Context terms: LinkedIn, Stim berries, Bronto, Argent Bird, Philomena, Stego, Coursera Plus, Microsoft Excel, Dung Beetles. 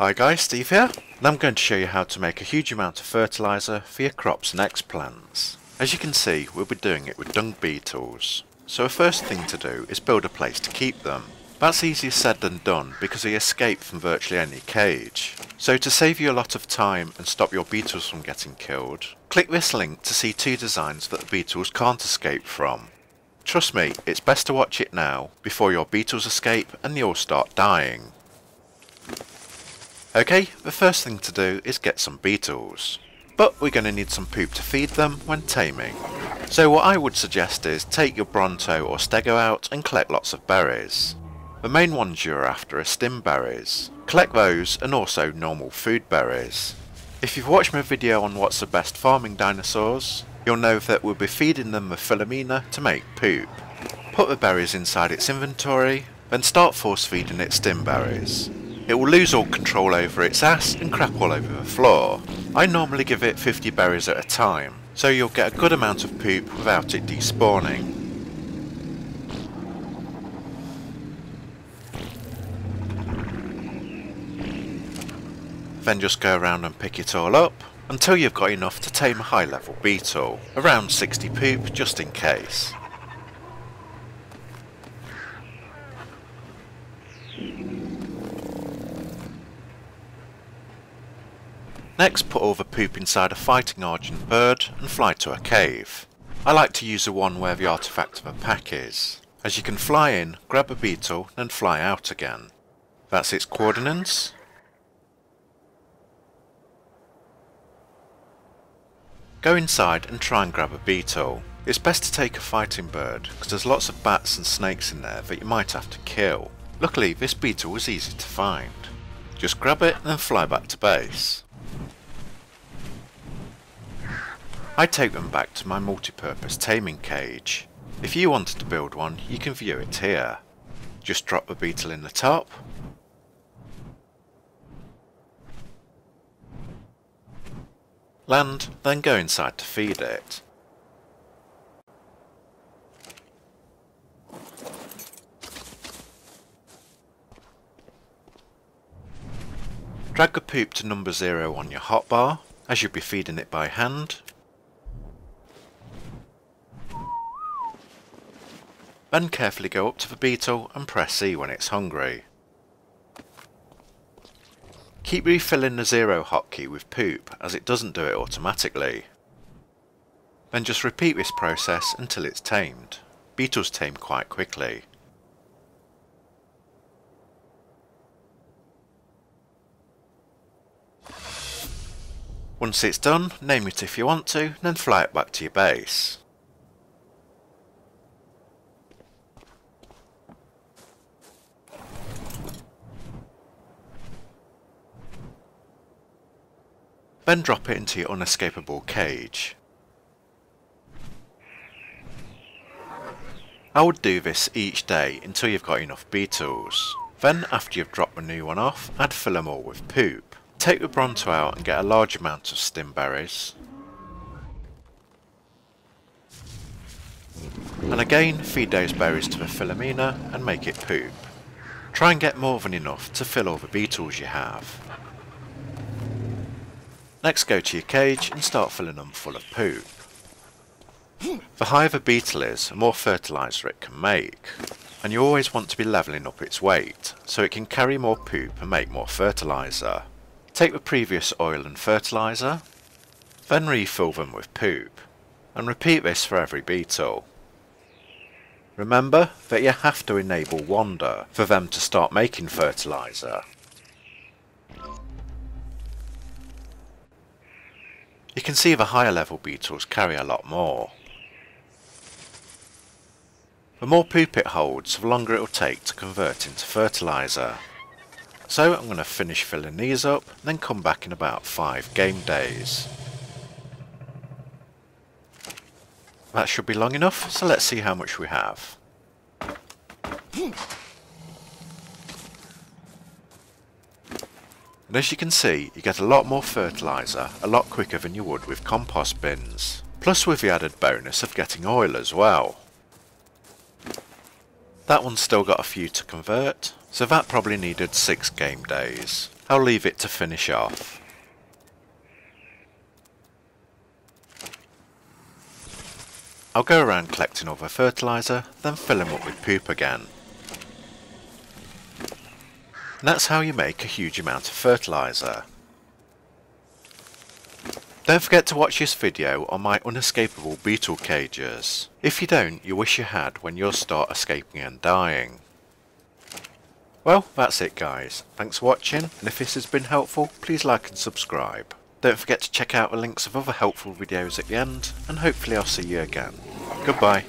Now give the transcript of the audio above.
Hi guys, Steve here, and I'm going to show you how to make a huge amount of fertiliser for your crops and explants. As you can see, we'll be doing it with dung beetles. So the first thing to do is build a place to keep them. That's easier said than done because they escape from virtually any cage. So to save you a lot of time and stop your beetles from getting killed, click this link to see two designs that the beetles can't escape from. Trust me, it's best to watch it now before your beetles escape and you'll start dying. Okay, the first thing to do is get some beetles, but we're going to need some poop to feed them when taming. So what I would suggest is take your Bronto or Stego out and collect lots of berries. The main ones you're after are stim berries. Collect those and also normal food berries. If you've watched my video on what's the best farming dinosaurs, you'll know that we'll be feeding them the Philomena to make poop. Put the berries inside its inventory, then start force feeding it stim berries. It will lose all control over its ass and crap all over the floor. I normally give it 50 berries at a time, so you'll get a good amount of poop without it despawning. Then just go around and pick it all up, until you've got enough to tame a high level beetle, around 60 poop just in case. Next, put all the poop inside a fighting Argent Bird and fly to a cave. I like to use the one where the artifact of a pack is, as you can fly in, grab a beetle and fly out again. That's its coordinates. Go inside and try and grab a beetle. It's best to take a fighting bird because there's lots of bats and snakes in there that you might have to kill. Luckily this beetle was easy to find. Just grab it and fly back to base. I take them back to my multi-purpose taming cage. If you wanted to build one, you can view it here. Just drop the beetle in the top. Land, then go inside to feed it. Drag the poop to number 0 on your hotbar, as you'll be feeding it by hand. Then carefully go up to the beetle and press C when it's hungry. Keep refilling the 0 hotkey with poop as it doesn't do it automatically. Then just repeat this process until it's tamed. Beetles tame quite quickly. Once it's done, name it if you want to, then fly it back to your base. Then drop it into your unescapable cage. I would do this each day until you've got enough beetles. Then after you've dropped the new one off, I'd fill them all with poop. Take the Bronto out and get a large amount of stim berries. And again feed those berries to the Philomena and make it poop. Try and get more than enough to fill all the beetles you have. Next, go to your cage and start filling them full of poop. The higher the beetle is, the more fertiliser it can make. And you always want to be levelling up its weight, so it can carry more poop and make more fertiliser. Take the previous oil and fertiliser, then refill them with poop, and repeat this for every beetle. Remember that you have to enable wander for them to start making fertiliser. You can see the higher level beetles carry a lot more. The more poop it holds, the longer it will take to convert into fertiliser. So I'm going to finish filling these up, then come back in about 5 game days. That should be long enough, so let's see how much we have. And as you can see, you get a lot more fertiliser a lot quicker than you would with compost bins, plus with the added bonus of getting oil as well. That one's still got a few to convert, so that probably needed 6 game days. I'll leave it to finish off. I'll go around collecting all the fertiliser, then fill them up with poop again. And that's how you make a huge amount of fertiliser. Don't forget to watch this video on my unescapable beetle cages. If you don't, you wish you had when you'll start escaping and dying. Well, that's it guys. Thanks for watching, and if this has been helpful, please like and subscribe. Don't forget to check out the links of other helpful videos at the end, and hopefully I'll see you again. Goodbye.